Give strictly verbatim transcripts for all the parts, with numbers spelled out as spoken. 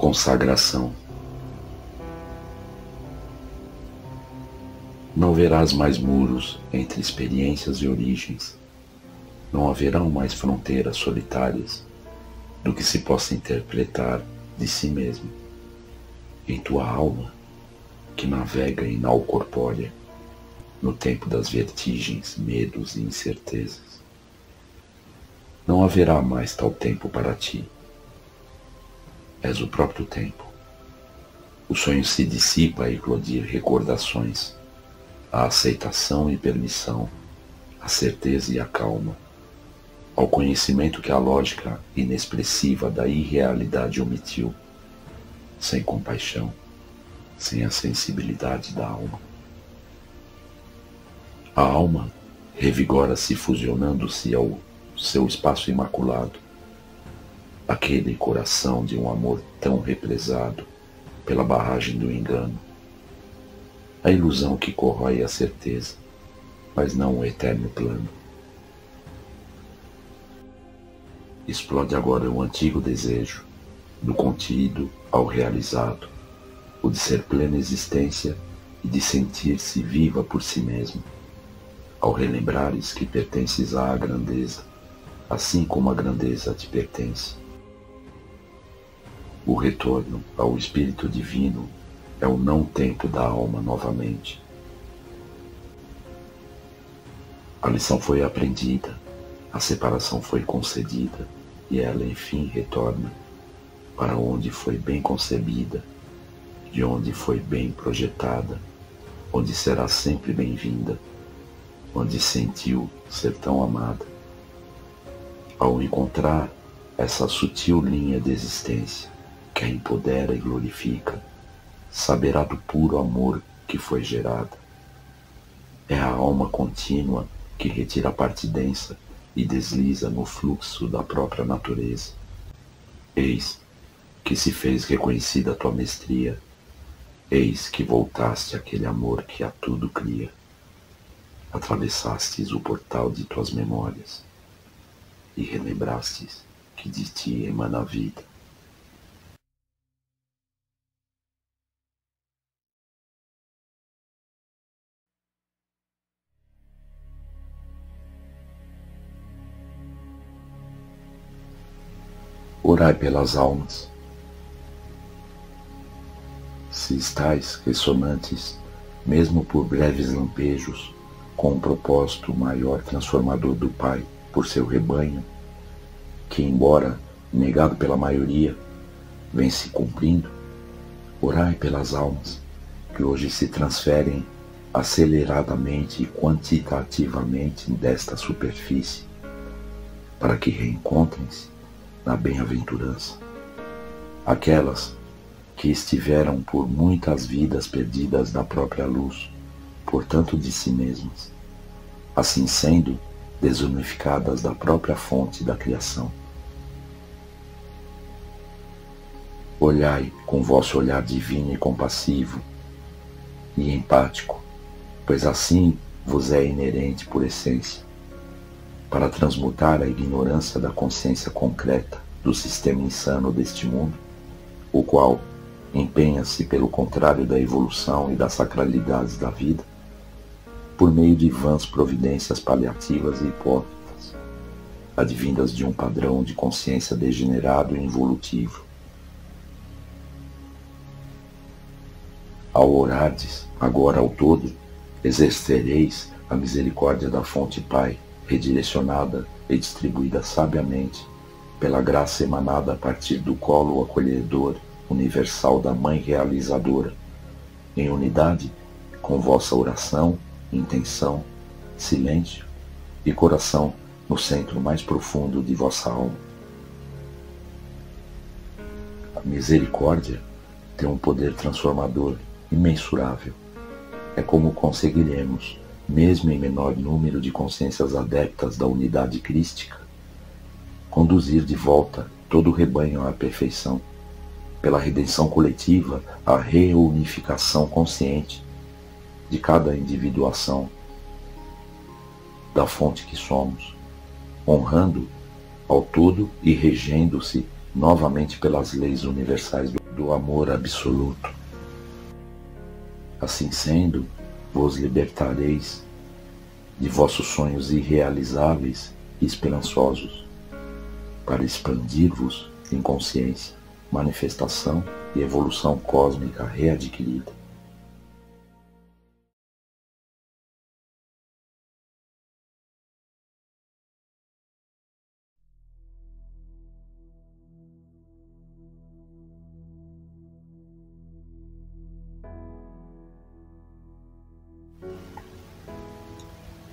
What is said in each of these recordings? consagração. Não verás mais muros entre experiências e origens. Não haverão mais fronteiras solitárias do que se possa interpretar de si mesmo. Em tua alma, que navega em nau corpórea, no tempo das vertigens, medos e incertezas. Não haverá mais tal tempo para ti. És o próprio tempo. O sonho se dissipa a eclodir recordações, a aceitação e permissão, a certeza e a calma, ao conhecimento que a lógica inexpressiva da irrealidade omitiu, sem compaixão, sem a sensibilidade da alma. A alma revigora-se fusionando-se ao seu espaço imaculado, aquele coração de um amor tão represado pela barragem do engano, a ilusão que corrói a certeza, mas não o eterno plano. Explode agora o antigo desejo, do contido ao realizado, o de ser plena existência e de sentir-se viva por si mesmo, ao relembrares que pertences à grandeza, assim como a grandeza te pertence. O retorno ao Espírito Divino é o não tempo da alma novamente. A lição foi aprendida, a separação foi concedida, e ela enfim retorna para onde foi bem concebida, de onde foi bem projetada, onde será sempre bem-vinda, onde sentiu ser tão amada. Ao encontrar essa sutil linha de existência que a empodera e glorifica, saberá do puro amor que foi gerada. É a alma contínua que retira a parte densa e desliza no fluxo da própria natureza. Eis que se fez reconhecida a tua mestria, eis que voltaste àquele amor que a tudo cria. Atravessastes o portal de tuas memórias e relembrastes que de ti emana a vida. Orai pelas almas. Se estáis ressonantes, mesmo por breves lampejos, com o propósito maior transformador do Pai por seu rebanho, que embora negado pela maioria, vem se cumprindo, orai pelas almas que hoje se transferem aceleradamente e quantitativamente desta superfície, para que reencontrem-se na bem-aventurança, aquelas que estiveram por muitas vidas perdidas da própria luz, portanto de si mesmas, assim sendo desunificadas da própria fonte da criação. Olhai com vosso olhar divino e compassivo e empático, pois assim vos é inerente por essência, para transmutar a ignorância da consciência concreta do sistema insano deste mundo, o qual empenha-se pelo contrário da evolução e das sacralidades da vida, por meio de vãs providências paliativas e hipócritas, advindas de um padrão de consciência degenerado e involutivo. Ao orardes, agora ao todo, exercereis a misericórdia da fonte Pai, redirecionada e distribuída sabiamente pela graça emanada a partir do colo acolhedor universal da Mãe Realizadora, em unidade com vossa oração, intenção, silêncio e coração no centro mais profundo de vossa alma. A misericórdia tem um poder transformador imensurável. É como conseguiremos, mesmo em menor número de consciências adeptas da unidade crística, conduzir de volta todo o rebanho à perfeição, pela redenção coletiva, à reunificação consciente de cada individuação da fonte que somos, honrando ao todo e regendo-se novamente pelas leis universais do do amor absoluto. Assim sendo, vos libertareis de vossos sonhos irrealizáveis e esperançosos, para expandir-vos em consciência, manifestação e evolução cósmica readquirida.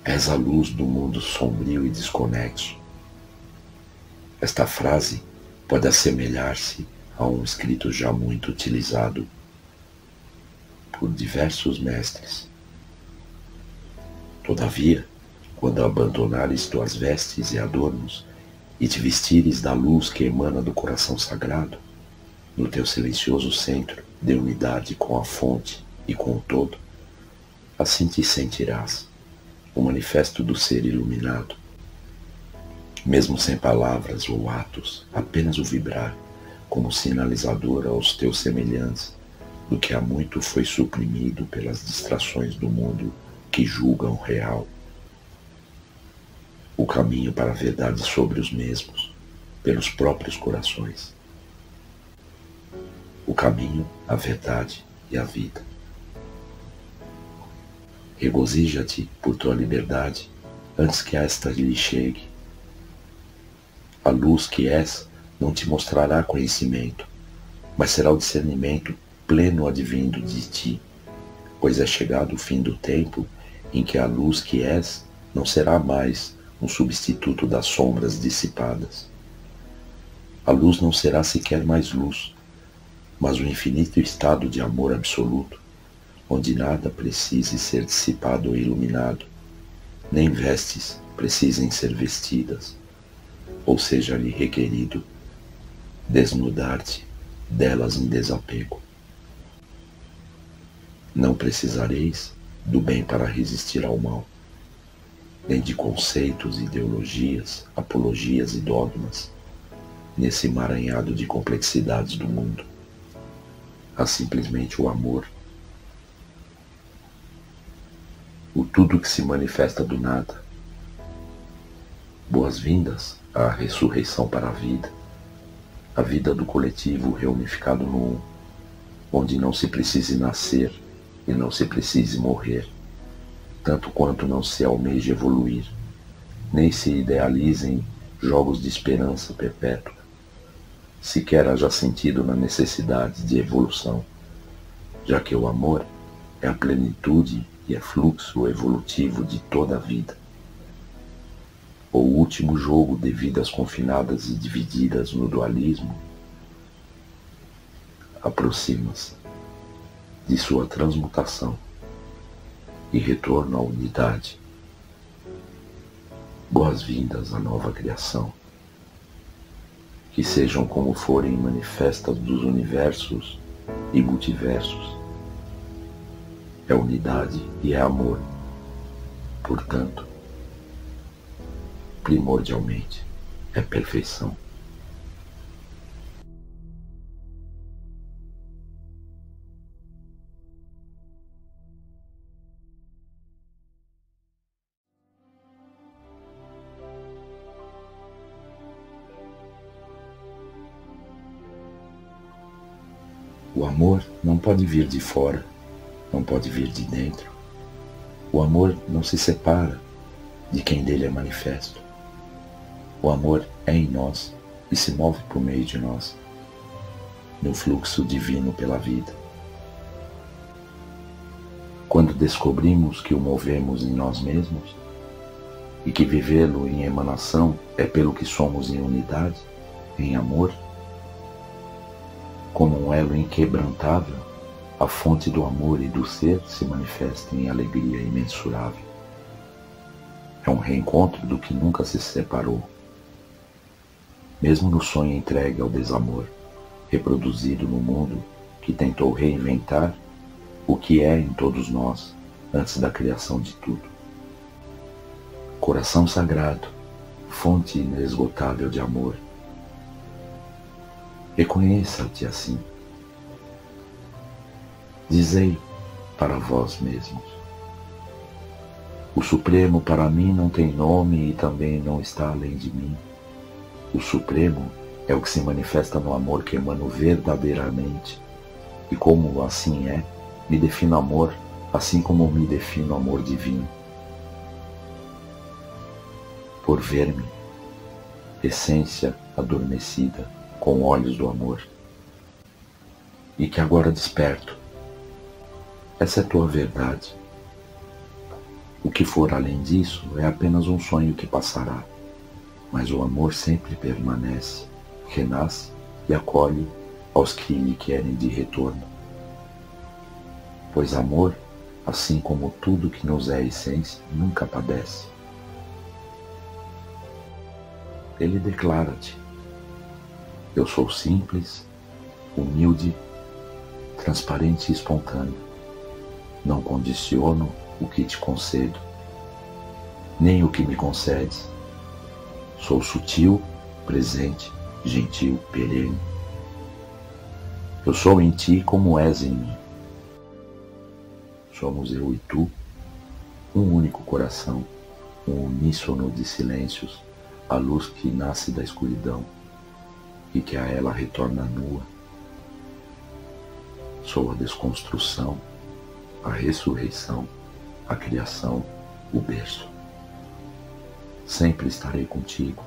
És a luz do mundo sombrio e desconexo. Esta frase pode assemelhar-se a um escrito já muito utilizado por diversos mestres. Todavia, quando abandonares tuas vestes e adornos e te vestires da luz que emana do coração sagrado, no teu silencioso centro de unidade com a fonte e com o todo, assim te sentirás. O manifesto do ser iluminado. Mesmo sem palavras ou atos, apenas o vibrar, como sinalizador aos teus semelhantes, do que há muito foi suprimido pelas distrações do mundo que julgam real. O caminho para a verdade sobre os mesmos, pelos próprios corações. O caminho, a verdade e a vida. Regozija-te por tua liberdade, antes que esta lhe chegue. A luz que és não te mostrará conhecimento, mas será o discernimento pleno advindo de ti, pois é chegado o fim do tempo em que a luz que és não será mais um substituto das sombras dissipadas. A luz não será sequer mais luz, mas o infinito estado de amor absoluto, onde nada precise ser dissipado ou iluminado, nem vestes precisem ser vestidas, ou seja-lhe requerido desnudar-te delas em desapego. Não precisareis do bem para resistir ao mal, nem de conceitos, ideologias, apologias e dogmas, nesse emaranhado de complexidades do mundo. Há simplesmente o amor, o tudo que se manifesta do nada. Boas-vindas à ressurreição para a vida, a vida do coletivo reunificado no um, onde não se precise nascer e não se precise morrer, tanto quanto não se almeja evoluir, nem se idealizem jogos de esperança perpétua, sequer haja sentido na necessidade de evolução, já que o amor é a plenitude e é fluxo evolutivo de toda a vida. O último jogo de vidas confinadas e divididas no dualismo aproxima-se de sua transmutação e retorno à unidade. Boas-vindas à nova criação. Que sejam como forem manifestas dos universos e multiversos. É unidade e é amor, portanto, primordialmente, é perfeição. O amor não pode vir de fora. Não pode vir de dentro. O amor não se separa de quem dele é manifesto. O amor é em nós e se move por meio de nós, no fluxo divino pela vida. Quando descobrimos que o movemos em nós mesmos e que vivê-lo em emanação é pelo que somos em unidade, em amor, como um elo inquebrantável, a fonte do amor e do ser se manifesta em alegria imensurável. É um reencontro do que nunca se separou. Mesmo no sonho entregue ao desamor, reproduzido no mundo que tentou reinventar o que é em todos nós antes da criação de tudo. Coração sagrado, fonte inesgotável de amor. Reconheça-te assim, Dizei para vós mesmos: o Supremo para mim não tem nome e também não está além de mim. O Supremo é o que se manifesta no amor que emano verdadeiramente. E como assim é, me defino amor, assim como me defino amor divino. Por ver-me, essência adormecida, com olhos do amor, e que agora desperto. Essa é tua verdade. O que for além disso é apenas um sonho que passará, mas o amor sempre permanece, renasce e acolhe aos que lhe querem de retorno. Pois amor, assim como tudo que nos é essência, nunca padece. Ele declara-te: eu sou simples, humilde, transparente e espontâneo. Não condiciono o que te concedo, nem o que me concedes. Sou sutil, presente, gentil, perene. Eu sou em ti como és em mim. Somos eu e tu, um único coração, um uníssono de silêncios, a luz que nasce da escuridão e que a ela retorna nua. Sou a desconstrução, a ressurreição, a criação, o berço. Sempre estarei contigo,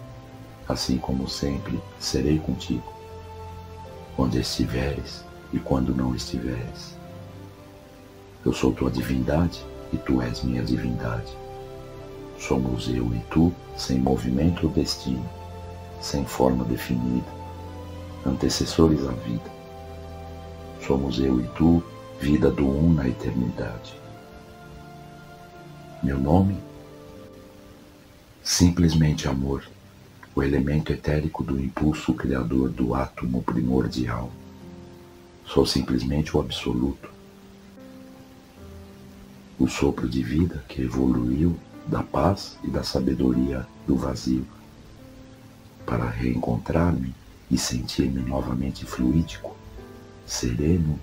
assim como sempre serei contigo, onde estiveres e quando não estiveres. Eu sou tua divindade e tu és minha divindade. Somos eu e tu, sem movimento ou destino, sem forma definida, antecessores à vida. Somos eu e tu, vida do um na eternidade. Meu nome? Simplesmente amor, o elemento etérico do impulso criador do átomo primordial. Sou simplesmente o absoluto, o sopro de vida que evoluiu da paz e da sabedoria do vazio, para reencontrar-me e sentir-me novamente fluídico, sereno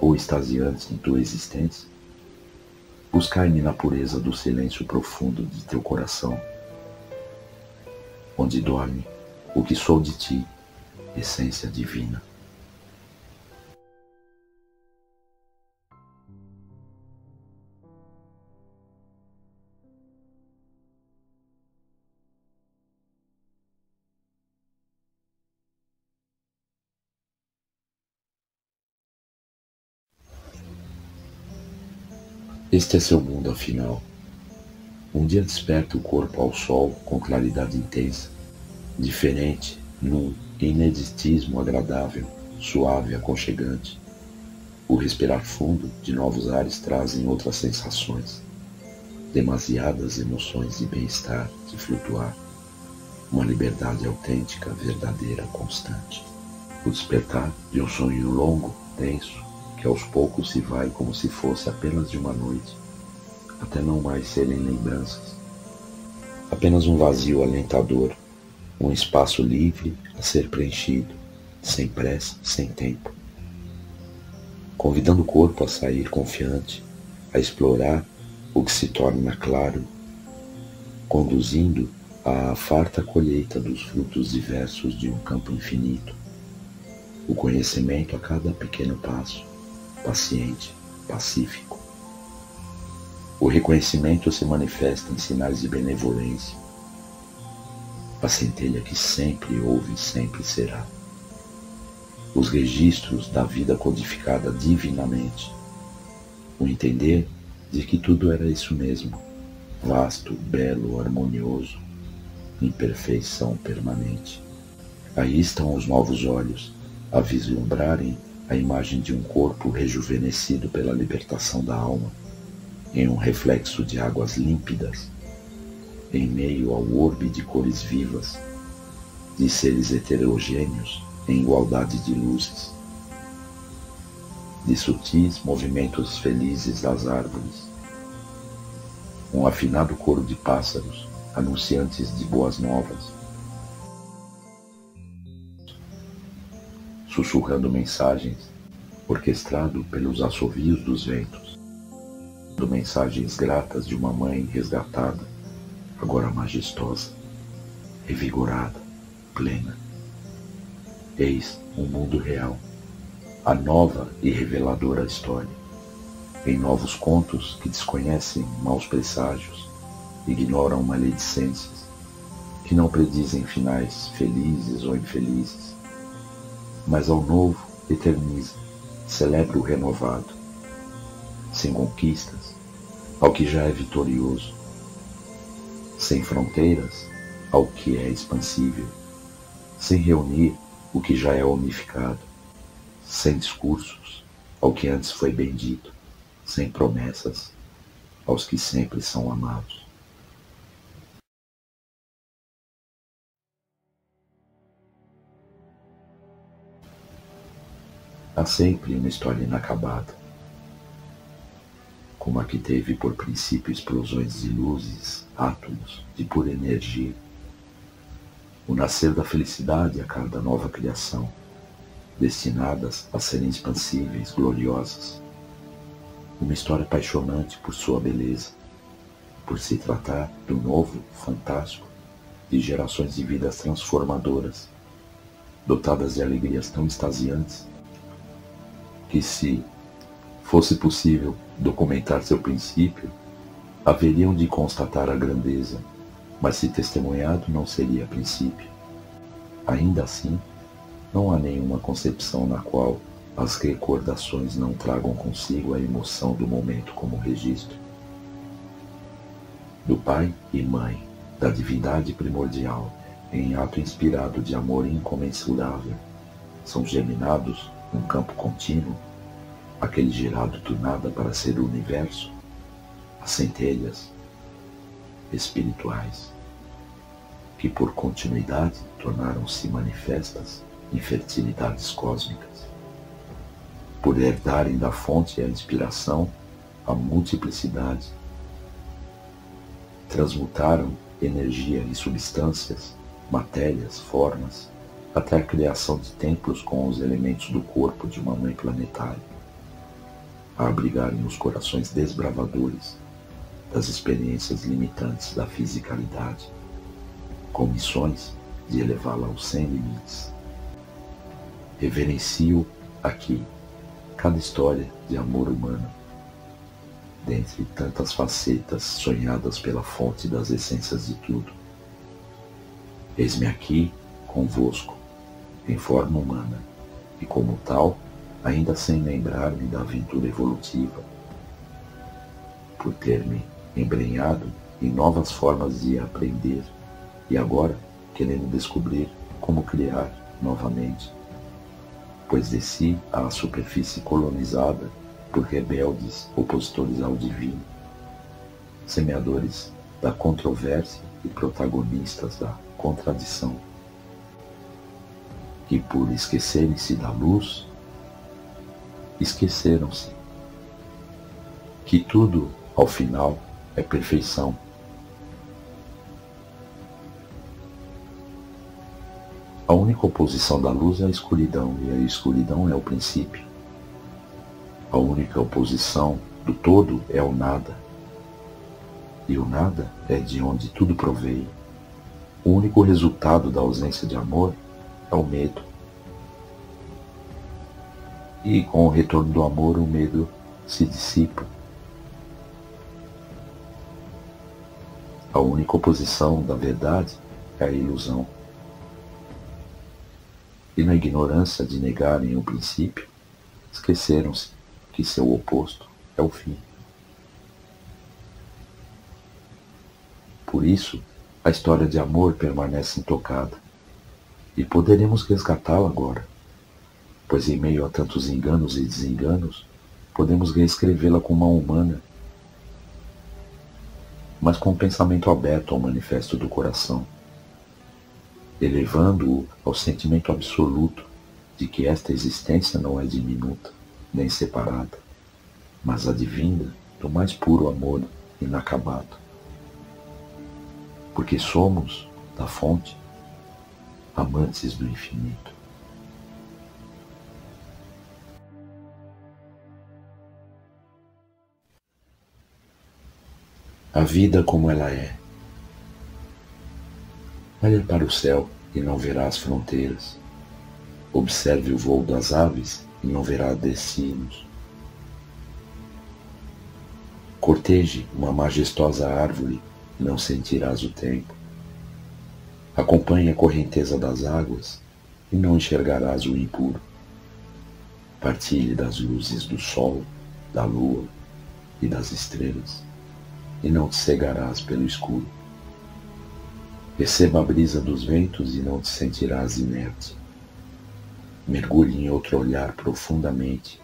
ou extasiante em tua existência. Buscai-me na pureza do silêncio profundo de teu coração, onde dorme o que sou de ti, essência divina. Este é seu mundo afinal. Um dia desperta o corpo ao sol com claridade intensa, diferente, num ineditismo agradável, suave e aconchegante. O respirar fundo de novos ares trazem outras sensações, demasiadas emoções de bem-estar, de flutuar, uma liberdade autêntica, verdadeira, constante. O despertar de um sonho longo, denso, que aos poucos se vai como se fosse apenas de uma noite, até não mais serem lembranças. Apenas um vazio alentador, um espaço livre a ser preenchido, sem pressa, sem tempo. Convidando o corpo a sair confiante, a explorar o que se torna claro, conduzindo à farta colheita dos frutos diversos de um campo infinito. O conhecimento a cada pequeno passo, paciente, pacífico. O reconhecimento se manifesta em sinais de benevolência. A centelha que sempre houve e sempre será. Os registros da vida codificada divinamente. O entender de que tudo era isso mesmo. Vasto, belo, harmonioso, em perfeição permanente. Aí estão os novos olhos, a vislumbrarem a imagem de um corpo rejuvenescido pela libertação da alma, em um reflexo de águas límpidas, em meio ao orbe de cores vivas, de seres heterogêneos em igualdade de luzes, de sutis movimentos felizes das árvores, um afinado coro de pássaros anunciantes de boas novas, sussurrando mensagens orquestrado pelos assovios dos ventos, dando mensagens gratas de uma mãe resgatada, agora majestosa, revigorada, plena. Eis um mundo real, a nova e reveladora história, em novos contos que desconhecem maus presságios, ignoram maledicências, que não predizem finais felizes ou infelizes, mas ao novo eterniza, celebra o renovado, sem conquistas, ao que já é vitorioso, sem fronteiras, ao que é expansível, sem reunir o que já é unificado, sem discursos, ao que antes foi bendito, sem promessas, aos que sempre são amados. Há sempre uma história inacabada, como a que teve por princípio explosões de luzes, átomos de pura energia, o nascer da felicidade a cada nova criação, destinadas a serem expansíveis, gloriosas. Uma história apaixonante por sua beleza, por se tratar do novo, fantástico, de gerações de vidas transformadoras, dotadas de alegrias tão extasiantes, que se fosse possível documentar seu princípio, haveriam de constatar a grandeza, mas se testemunhado não seria a princípio. Ainda assim, não há nenhuma concepção na qual as recordações não tragam consigo a emoção do momento como registro. Do pai e mãe, da divindade primordial, em ato inspirado de amor incomensurável, são germinados num campo contínuo, aquele gerado do nada para ser o universo, as centelhas espirituais, que por continuidade tornaram-se manifestas em fertilidades cósmicas, por herdarem da fonte e a inspiração a multiplicidade, transmutaram energia e substâncias, matérias, formas, até a criação de templos com os elementos do corpo de uma mãe planetária, a abrigarem os corações desbravadores das experiências limitantes da fisicalidade, com missões de elevá-la aos sem limites. Reverencio aqui cada história de amor humano, dentre tantas facetas sonhadas pela fonte das essências de tudo. Eis-me aqui convosco, em forma humana, e como tal, ainda sem lembrar-me da aventura evolutiva, por ter-me embrenhado em novas formas de aprender e agora querendo descobrir como criar novamente, pois desci à superfície colonizada por rebeldes opositores ao divino, semeadores da controvérsia e protagonistas da contradição, que por esquecerem-se da luz, esqueceram-se que tudo ao final é perfeição. A única oposição da luz é a escuridão, e a escuridão é o princípio. A única oposição do todo é o nada, e o nada é de onde tudo proveio. O único resultado da ausência de amor é o medo, e com o retorno do amor o medo se dissipa. A única oposição da verdade é a ilusão. E na ignorância de negarem o princípio, esqueceram-se que seu oposto é o fim. Por isso, a história de amor permanece intocada, e poderemos resgatá-la agora, pois em meio a tantos enganos e desenganos, podemos reescrevê-la com mão humana, mas com um pensamento aberto ao manifesto do coração, elevando-o ao sentimento absoluto de que esta existência não é diminuta, nem separada, mas advinda do mais puro amor inacabado. Porque somos, da fonte, amantes do infinito. a vida como ela é. Olhe para o céu e não verá as fronteiras. Observe o voo das aves e não verá destinos. Corteje uma majestosa árvore e não sentirás o tempo. Acompanhe a correnteza das águas e não enxergarás o impuro. Partilhe das luzes do sol, da lua e das estrelas, e não te cegarás pelo escuro. Receba a brisa dos ventos e não te sentirás inerte. Mergulhe em outro olhar profundamente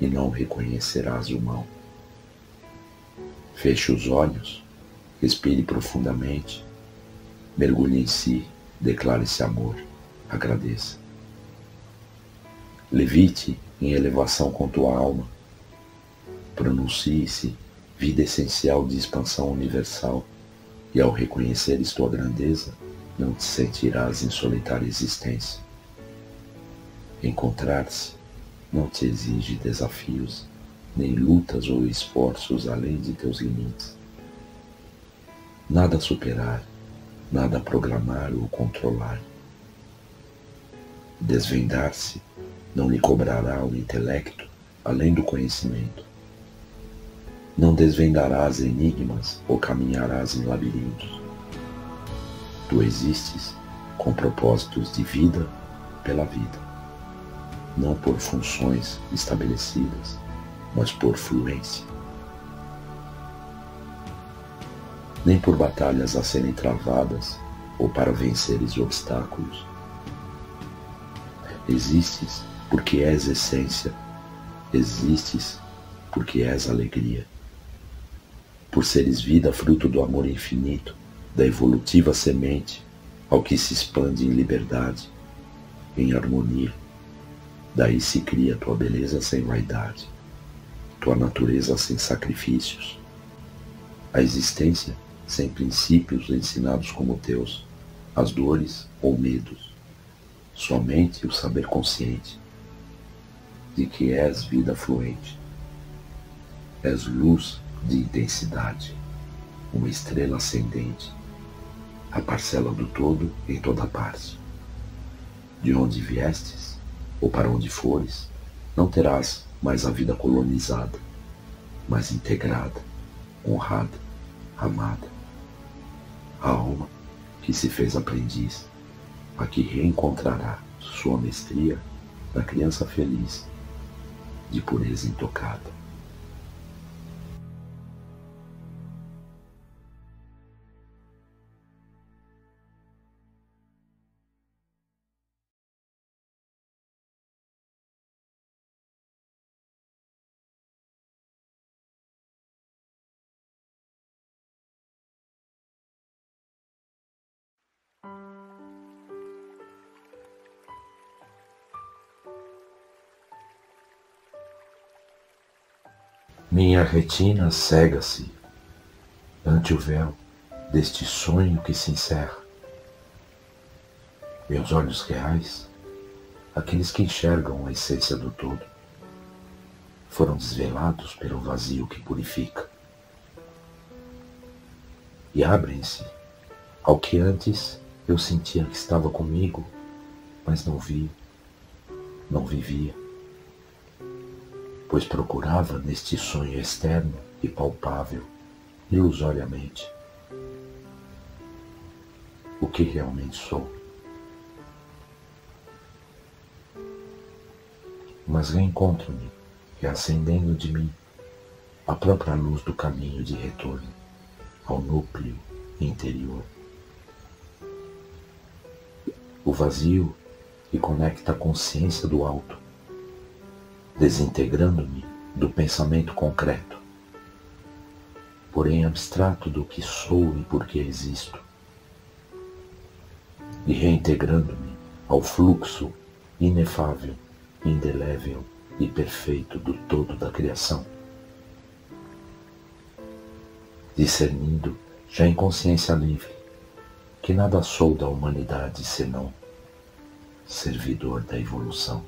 e não reconhecerás o mal. Feche os olhos, respire profundamente, mergulhe em si, declare esse amor, agradeça. Levite em elevação com tua alma. Pronuncie-se vida essencial de expansão universal, e ao reconheceres tua grandeza, não te sentirás em solitária existência. Encontrar-se não te exige desafios, nem lutas ou esforços além de teus limites. Nada superar, nada programar ou controlar. Desvendar-se não lhe cobrará o intelecto além do conhecimento. Não desvendarás enigmas ou caminharás em labirintos. Tu existes com propósitos de vida pela vida, não por funções estabelecidas, mas por fluência. Nem por batalhas a serem travadas ou para venceres obstáculos. Existes porque és essência, existes porque és alegria. Por seres vida fruto do amor infinito, da evolutiva semente, ao que se expande em liberdade, em harmonia. Daí se cria tua beleza sem vaidade, tua natureza sem sacrifícios, a existência sem princípios ensinados como teus, as dores ou medos, somente o saber consciente de que és vida fluente, és luz de intensidade, uma estrela ascendente, a parcela do todo em toda parte. De onde viestes, ou para onde fores, não terás mais a vida colonizada, mas integrada, honrada, amada. A alma que se fez aprendiz, a que reencontrará sua mestria na criança feliz, de pureza intocada. Minha retina cega-se ante o véu deste sonho que se encerra. Meus olhos reais, aqueles que enxergam a essência do todo, foram desvelados pelo vazio que purifica. E abrem-se ao que antes eu sentia que estava comigo, mas não vi, não vivia. Pois procurava neste sonho externo e palpável, ilusoriamente, o que realmente sou. Mas reencontro-me, reacendendo de mim a própria luz do caminho de retorno ao núcleo interior. O vazio que conecta a consciência do alto, desintegrando-me do pensamento concreto, porém abstrato do que sou e por que existo, e reintegrando-me ao fluxo inefável, indelével e perfeito do todo da criação, discernindo já em consciência livre que nada sou da humanidade senão servidor da evolução.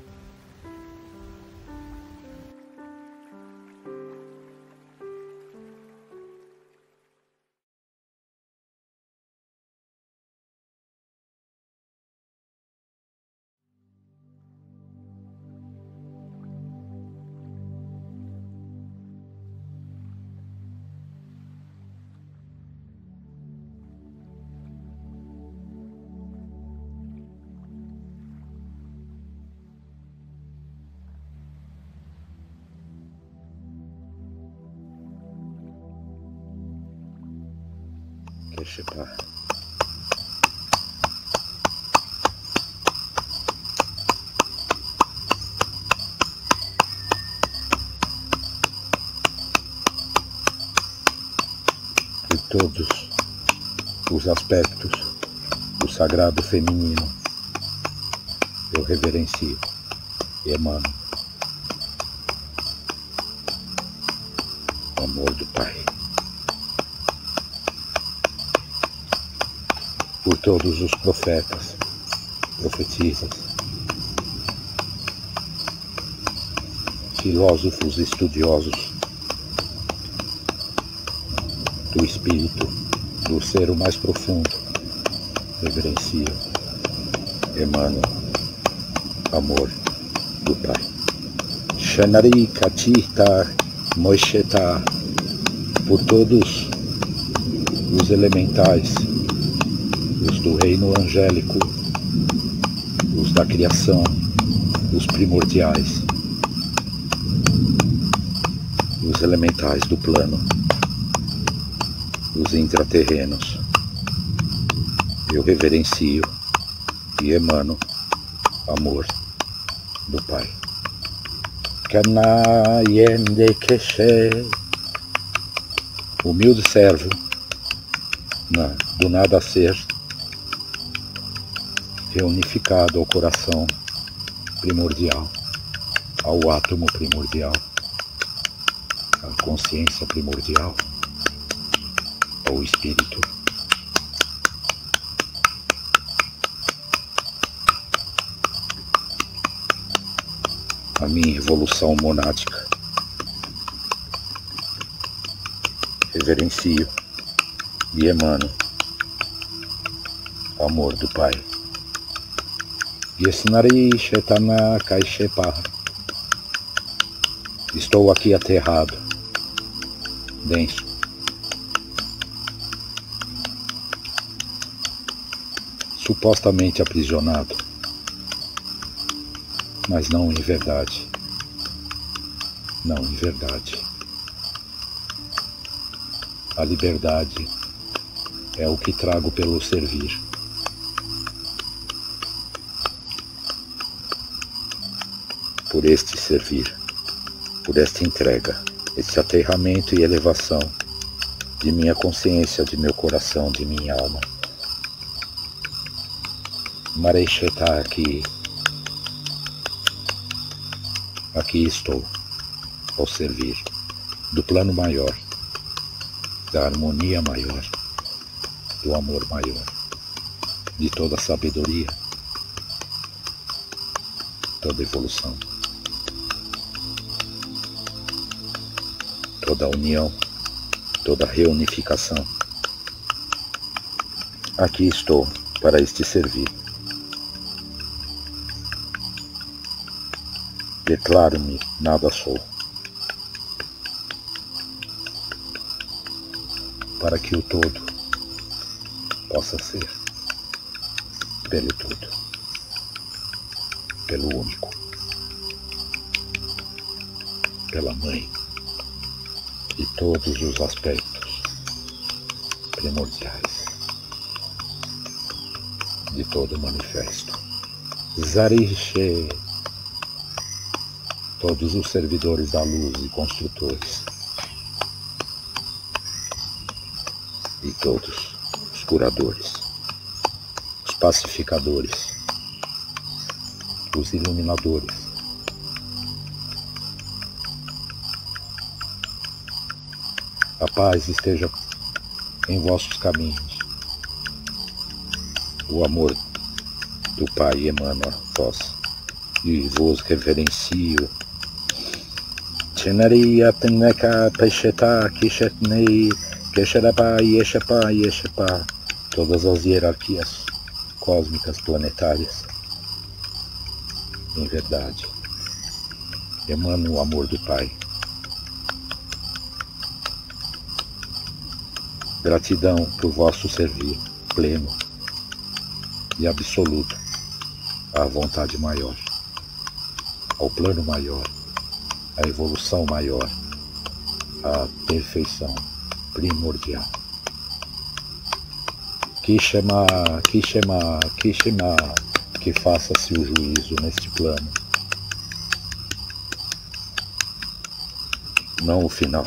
Deixa pra... E todos os aspectos do sagrado feminino eu reverencio e emano o amor do Pai. Por todos os profetas, profetisas, filósofos e estudiosos do espírito, do ser o mais profundo, reverencio, emano, amor do Pai. Xanari, Katita, Moisheta, por todos os elementais, os do reino angélico, os da criação, os primordiais, os elementais do plano, os intraterrenos, eu reverencio e emano amor do Pai. Humilde servo, na, do nada a ser, reunificado ao coração primordial, ao átomo primordial, à consciência primordial, ao espírito. A minha evolução monádica, reverencio e emano o amor do Pai. Kisnarisha na Kaishepa. Estou aqui aterrado, denso. Supostamente aprisionado, mas não em verdade. Não em verdade. A liberdade é o que trago pelo servir. Por este servir, por esta entrega, este aterramento e elevação de minha consciência, de meu coração, de minha alma. Marecha está aqui. Aqui estou, ao servir do plano maior, da harmonia maior, do amor maior, de toda a sabedoria, toda a evolução, toda a união, toda a reunificação. Aqui estou para este servir. Declaro-me, nada sou, para que o todo possa ser pelo tudo, pelo único, pela Mãe e todos os aspectos primordiais de todo o manifesto. Zarichê, todos os servidores da luz e construtores, e todos os curadores, os pacificadores, os iluminadores, a paz esteja em vossos caminhos, o amor do Pai emana a vós, e vos reverencio. Xanari Atneka Pesheta Kishetnei Kesharapa Yeshapa Yeshapa. Todas as hierarquias cósmicas planetárias, em verdade, emanam o amor do Pai. Gratidão por vosso servir pleno e absoluto à vontade maior, ao plano maior, a evolução maior, a perfeição primordial, Kishema, Kishema, Kishema, que faça-se o juízo neste plano. Não o final,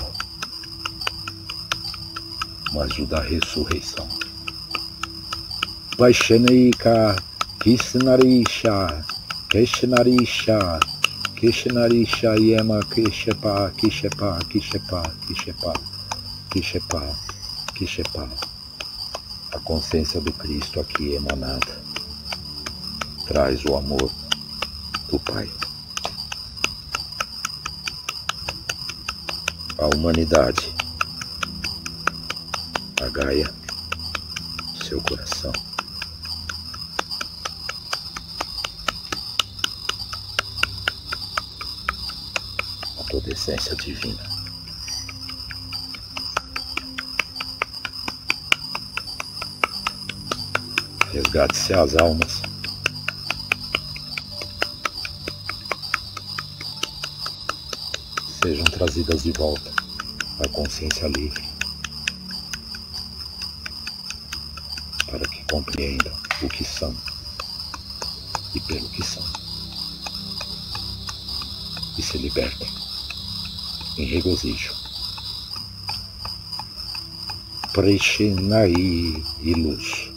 mas o da ressurreição. Vaishenika, Kisnarisha, Kisnarisha, Kisnarisha, Yema Kishepa, Kishepa, Kishepa, Kishepa, Kishepa, Kishepa. A consciência do Cristo aqui emanada traz o amor do Pai. A humanidade, a Gaia, seu coração. A toda essência divina. Resgate-se as almas. Sejam trazidas de volta à consciência livre, para que compreendam o que são e pelo que são, e se libertem em regozijo. Preenchem e luz.